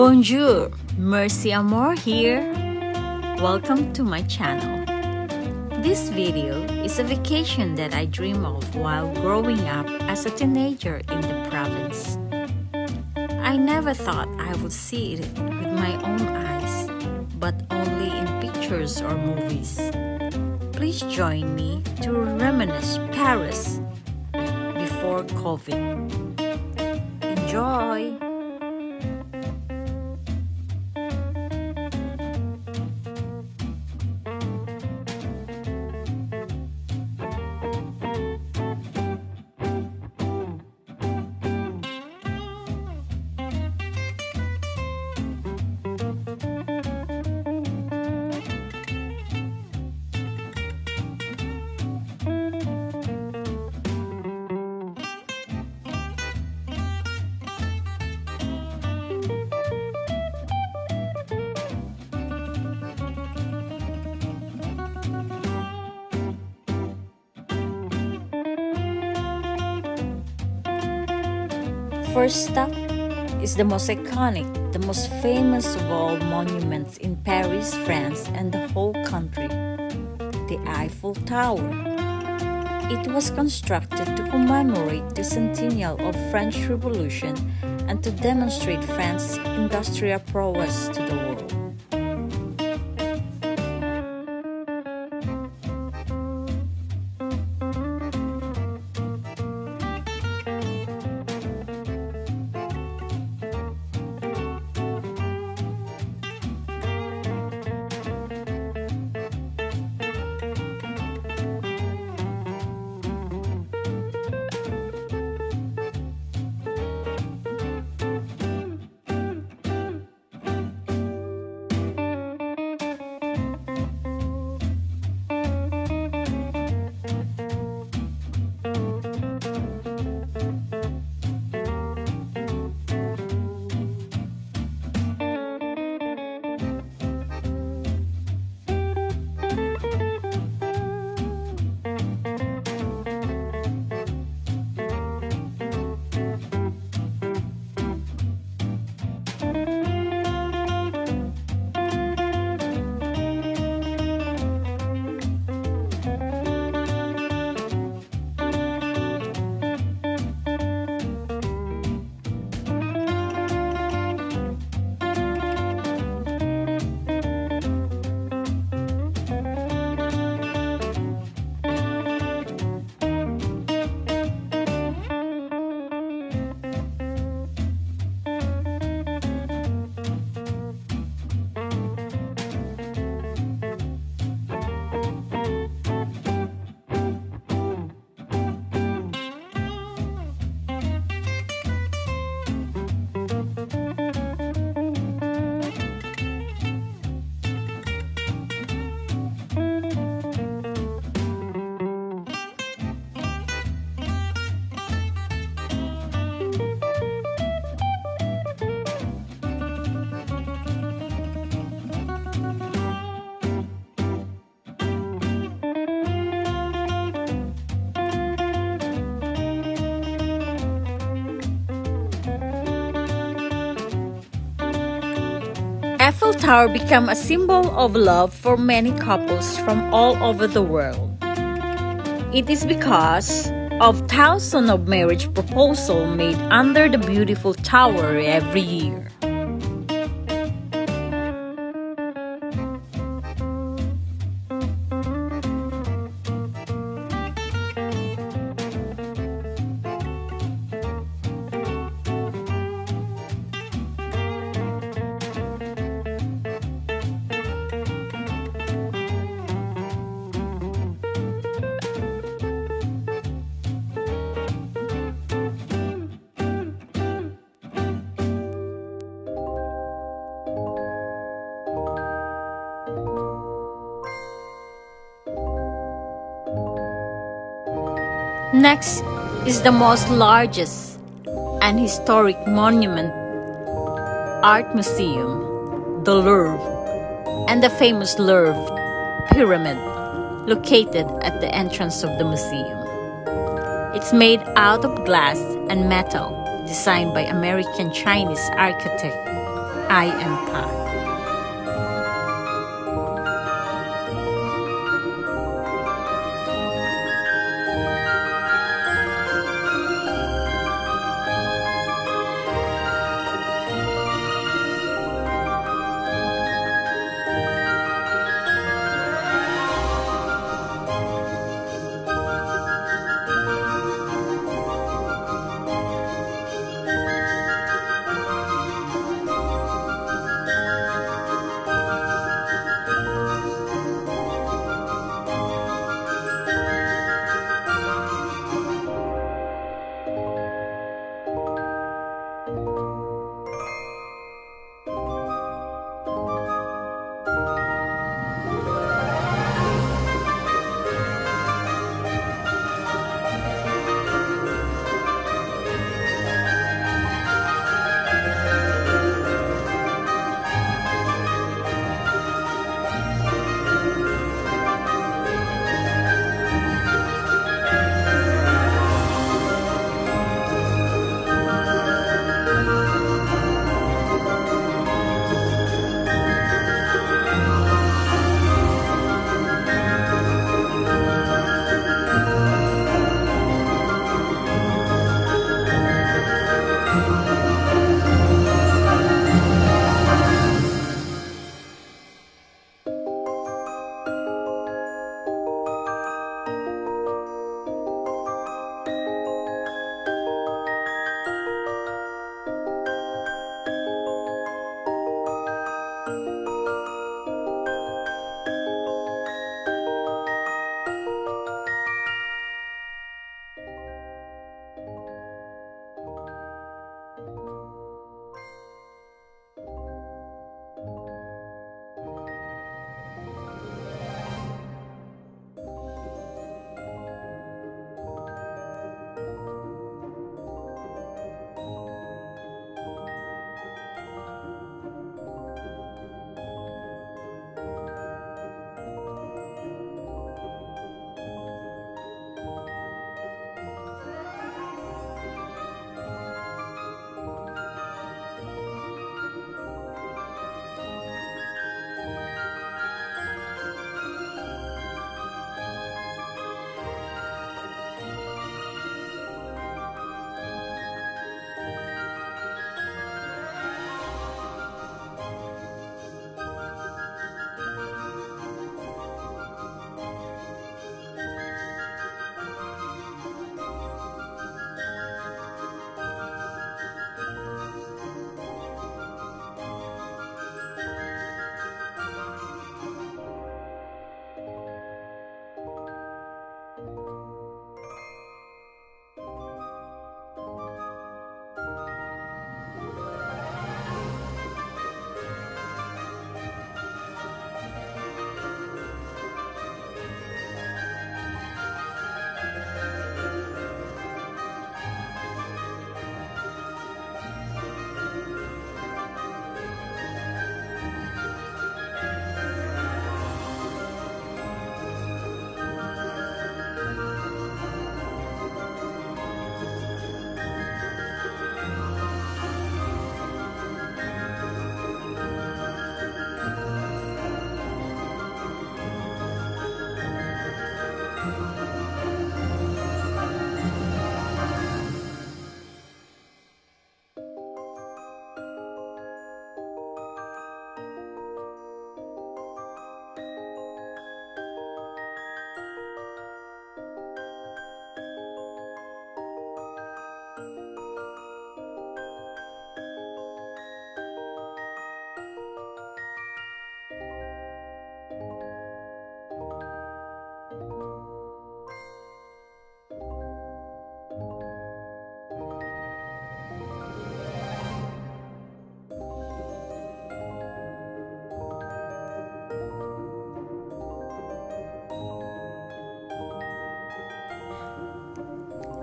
Bonjour, Merci Amour here. Welcome to my channel. This video is a vacation that I dream of while growing up as a teenager in the province. I never thought I would see it with my own eyes, but only in pictures or movies. Please join me to reminisce Paris before COVID. Enjoy! First stop is the most iconic, the most famous of all monuments in Paris, France, and the whole country, the Eiffel Tower. It was constructed to commemorate the centennial of French Revolution and to demonstrate France's industrial prowess to the world. Eiffel Tower became a symbol of love for many couples from all over the world. It is because of thousands of marriage proposals made under the beautiful tower every year. Next is the most largest and historic monument, art museum, the Louvre, and the famous Louvre pyramid located at the entrance of the museum. It's made out of glass and metal, designed by American Chinese architect I.M. Pei.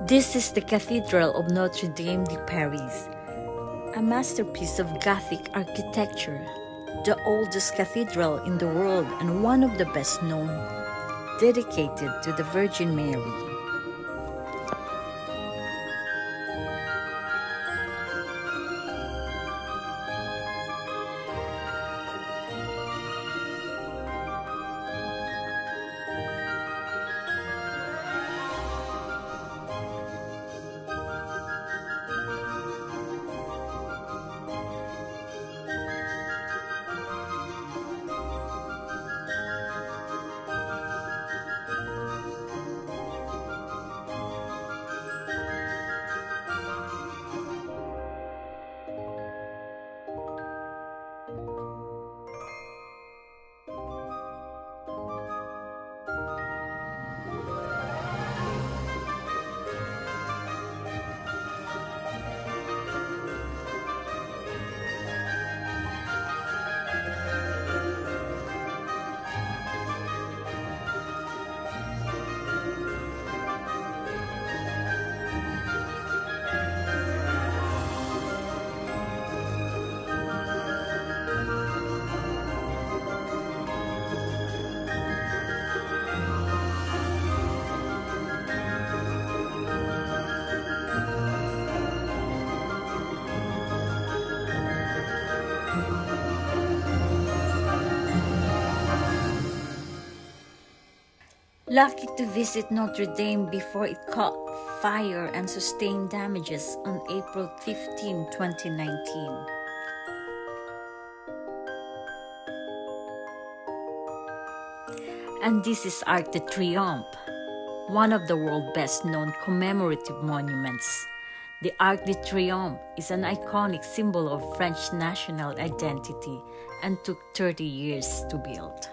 This is the Cathedral of Notre Dame de Paris, a masterpiece of Gothic architecture, the oldest cathedral in the world and one of the best known, dedicated to the Virgin Mary. Lucky to visit Notre Dame before it caught fire and sustained damages on April 15, 2019. And this is Arc de Triomphe, one of the world's best-known commemorative monuments. The Arc de Triomphe is an iconic symbol of French national identity and took 30 years to build.